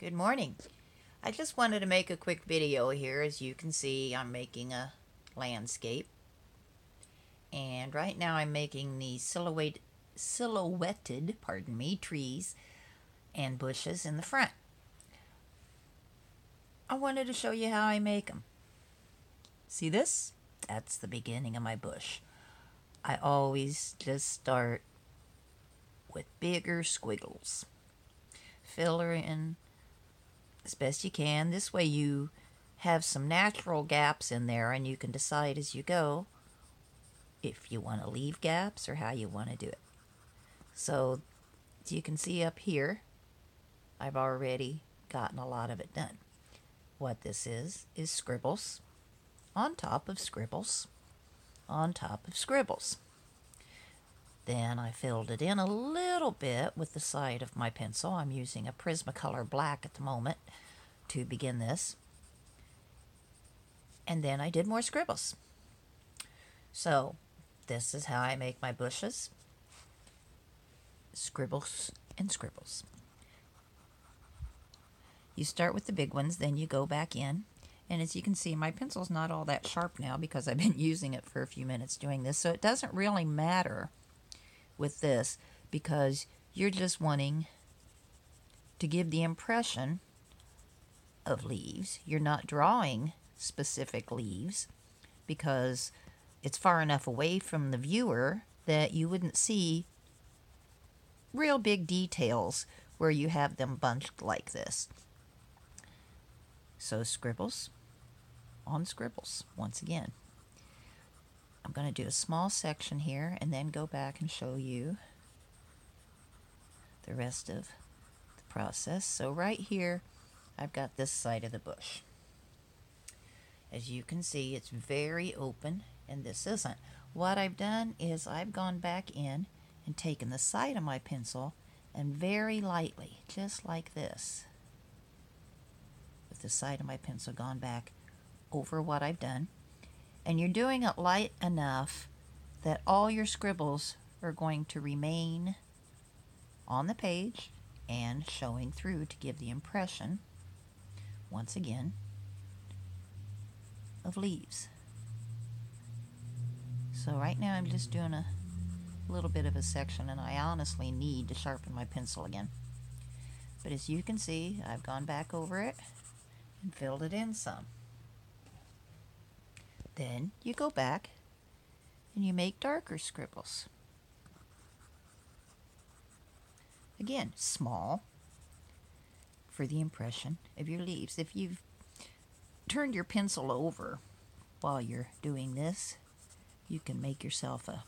Good morning. I just wanted to make a quick video here. As you can see, I'm making a landscape. And right now I'm making the silhouetted trees and bushes in the front. I wanted to show you how I make them. See this? That's the beginning of my bush. I always just start with bigger squiggles. Fill her in as best you can. This way you have some natural gaps in there and you can decide as you go if you want to leave gaps or how you want to do it. So as you can see up here, I've already gotten a lot of it done. What this is scribbles on top of scribbles on top of scribbles. Then I filled it in a little bit with the side of my pencil. I'm using a Prismacolor black at the moment to begin this. And then I did more scribbles. So this is how I make my bushes. Scribbles and scribbles. You start with the big ones, then you go back in. And as you can see, my pencil's not all that sharp now because I've been using it for a few minutes doing this. So it doesn't really matter with this because you're just wanting to give the impression of leaves. You're not drawing specific leaves because it's far enough away from the viewer that you wouldn't see real big details where you have them bunched like this. So scribbles on scribbles once again. I'm going to do a small section here and then go back and show you the rest of the process. So right here, I've got this side of the bush. As you can see, it's very open and this isn't. What I've done is I've gone back in and taken the side of my pencil and very lightly, just like this, with the side of my pencil gone back over what I've done. And you're doing it light enough that all your scribbles are going to remain on the page and showing through to give the impression, once again, of leaves. So right now I'm just doing a little bit of a section and I honestly need to sharpen my pencil again. But as you can see, I've gone back over it and filled it in some. Then you go back and you make darker scribbles. Again, small for the impression of your leaves. If you've turned your pencil over while you're doing this, you can make yourself a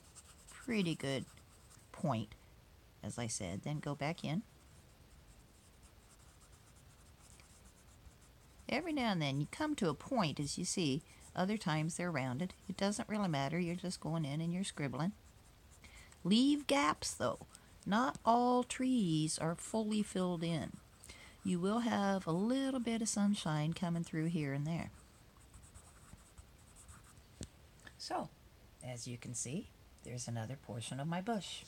pretty good point, as I said. Then go back in. Every now and then you come to a point, as you see. Other times they're rounded. It doesn't really matter. You're just going in and you're scribbling. Leave gaps though. Not all trees are fully filled in. You will have a little bit of sunshine coming through here and there. So, as you can see, there's another portion of my bush.